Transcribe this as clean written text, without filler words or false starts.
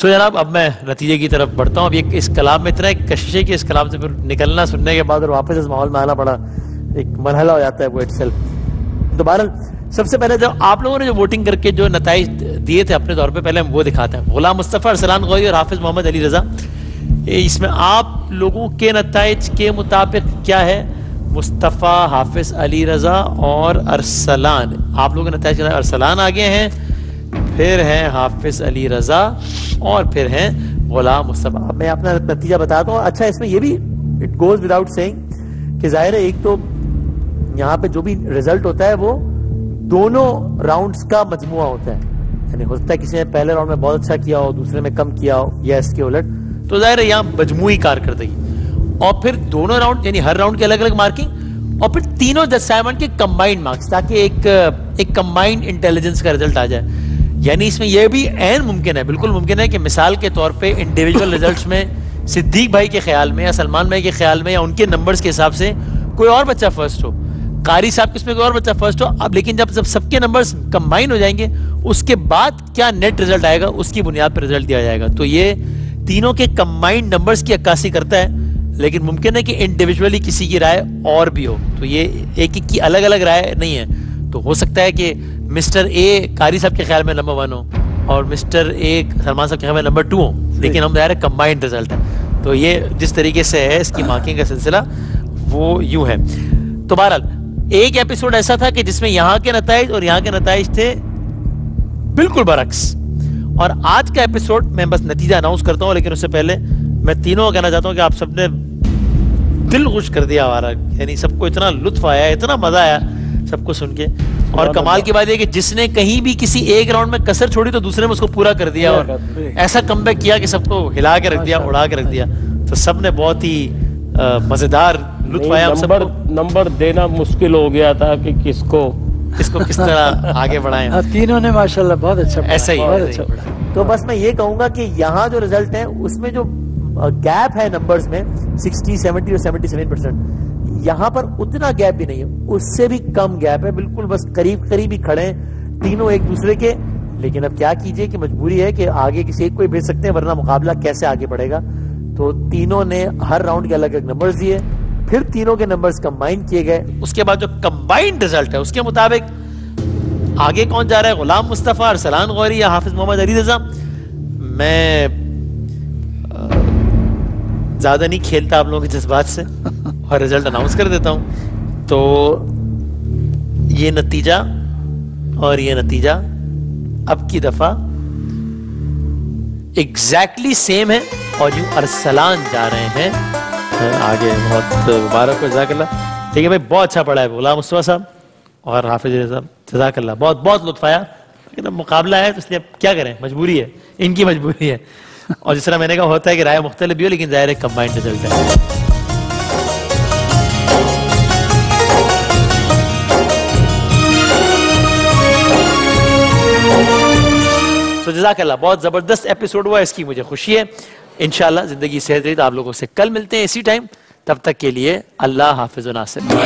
सो जनाब अब मैं नतीजे की तरफ बढ़ता हूँ। अब ये इस कलाम में इतना एक कशिश है कि इस कलाम से फिर निकलना सुनने के बाद और वापस इस माहौल में आना बड़ा एक मरहला हो जाता है वो इटसेल्फ। तो बहरहाल सबसे पहले जब आप लोगों ने जो वोटिंग करके जो नताइज दिए थे अपने तौर पे, पहले हम वो दिखाते हैं। गुलाम मुस्तफ़ा, अरसलान गौरी और हाफिज़ मोहम्मद अली रज़ा, इसमें आप लोगों के नताइज के मुताबिक क्या है? मुस्तफ़ा, हाफिज़ अली रज़ा और अरसलान, आप लोगों के नताइज के अरसलान आगे हैं, फिर हैं हाफिज़ अली रज़ा और फिर हैं गुलाम मुस्तफ़ा। मैं अपना नतीजा बताता हूँ। अच्छा, इसमें यह भी इट गोज़ विदाउट सेइंग कि ज़ाहिर है एक तो यहाँ पे जो भी रिजल्ट होता है वो दोनों राउंड्स का मजमुआ होता है, यानी होता है किसी ने पहले राउंड में बहुत अच्छा किया हो, दूसरे में कम किया हो या इसके उलट, तो ज़ाहिर है यहाँ मजमुई कारकर्दगी और फिर दोनों राउंड यानी हर राउंड के अलग अलग मार्किंग और फिर तीनों असाइनमेंट के कंबाइंड मार्क्स, ताकि एक कंबाइंड इंटेलिजेंस का रिजल्ट आ जाए। यानी इसमें यह भी ऐन मुमकिन है, बिल्कुल मुमकिन है कि मिसाल के तौर पे इंडिविजुअल रिजल्ट्स में सिद्दीक भाई के ख्याल में या सलमान भाई के ख्याल में या उनके नंबर्स के हिसाब से कोई और बच्चा फर्स्ट हो, कारी साहब के इसमें कोई और बच्चा फर्स्ट हो। अब लेकिन जब सबके नंबर्स कंबाइन हो जाएंगे उसके बाद क्या नेट रिजल्ट आएगा उसकी बुनियाद पर रिजल्ट दिया जाएगा। तो ये तीनों के कंबाइंड नंबर्स की अक्कासी करता है, लेकिन मुमकिन है कि इंडिविजुअली किसी की राय और भी हो, तो ये एक एक की अलग अलग राय नहीं है। तो हो सकता है कि मिस्टर ए कारी साहब के ख्याल में नंबर 1 हो और मिस्टर ए सलमान साहब के ख्याल में नंबर 2 हो, लेकिन हम ज़ाहिर है कंबाइंड रिजल्ट है। तो ये जिस तरीके से है इसकी मार्किंग का सिलसिला वो यूँ है। तो बहरहाल एक एपिसोड ऐसा था कि जिसमें यहाँ के नताइज और यहाँ के नताइज थे बिल्कुल बरक्स, और आज का एपिसोड मैं बस नतीजा अनाउंस करता हूँ, लेकिन उससे पहले मैं तीनों को कहना चाहता हूँ कि आप सबने दिल खुश कर दिया हमारा, यानी सबको इतना लुत्फ आया, इतना मज़ा आया सबको सुन के। और कमाल की बात है कि जिसने कहीं भी किसी एक राउंड में कसर छोड़ी तो दूसरे में उसको पूरा कर दिया, और ऐसा कमबैक किया कि सबको हिला के रख दिया, उड़ा के रख दिया। तो सबने बहुत ही मजेदार लुत्फ आया। नंबर देना मुश्किल हो गया था कि किसको किस तरह आगे बढ़ाएं। तीनों ने माशाल्लाह बहुत अच्छा, ऐसा ही। तो बस मैं ये कहूंगा कि यहाँ जो रिजल्ट है उसमें जो गैप है नंबर्स में 60, 70 और 77%, यहाँ पर उतना गैप भी नहीं है, उससे भी कम गैप है, बिल्कुल बस करीब करीब ही खड़े हैं तीनों एक दूसरे के। लेकिन अब क्या कीजिए कि मजबूरी है कि आगे किसी एक को ही भेज सकते हैं, वरना मुकाबला कैसे आगे बढ़ेगा। तो तीनों ने हर राउंड के अलग अलग नंबर्स दिए, फिर तीनों के नंबर्स कंबाइन किए गए, उसके बाद जो कंबाइंड रिजल्ट है उसके मुताबिक आगे कौन जा रहा है, गुलाम मुस्तफ़ा, अरसलान गौरी या हाफिज़ मोहम्मद अली रज़ा। मैं ज़्यादा नहीं खेलता आप लोगों के जज्बात से और रिजल्ट अनाउंस कर देता हूँ। तो ये नतीजा और ये नतीजा अब की दफ़ा एग्जैक्टली सेम है और यूँ अरसलान जा रहे हैं आगे। बहुत मुबारक हो, जज़ाकल्लाह। ठीक है भाई, बहुत अच्छा पढ़ा है गुलाम मुस्तफ़ा साहब और हाफिज़ साहब, जज़ाकल्लाह। बहुत बहुत लुत्फ़ आया, लेकिन अब मुकाबला है तो इसलिए अब क्या करें, मजबूरी है, इनकी मजबूरी है। और जिस तरह मैंने कहा होता है कि राय मुख्तलिफ भी हो, लेकिन ज़ाहिर है कंबाइंड रिजल्ट है। तो जज़ाकल्लाह, बहुत ज़बरदस्त एपिसोड हुआ, इसकी मुझे खुशी है। इंशाल्लाह ज़िंदगी सेहत रही तो आप लोगों से कल मिलते हैं इसी टाइम, तब तक के लिए अल्लाह हाफ़िज़ नासिर।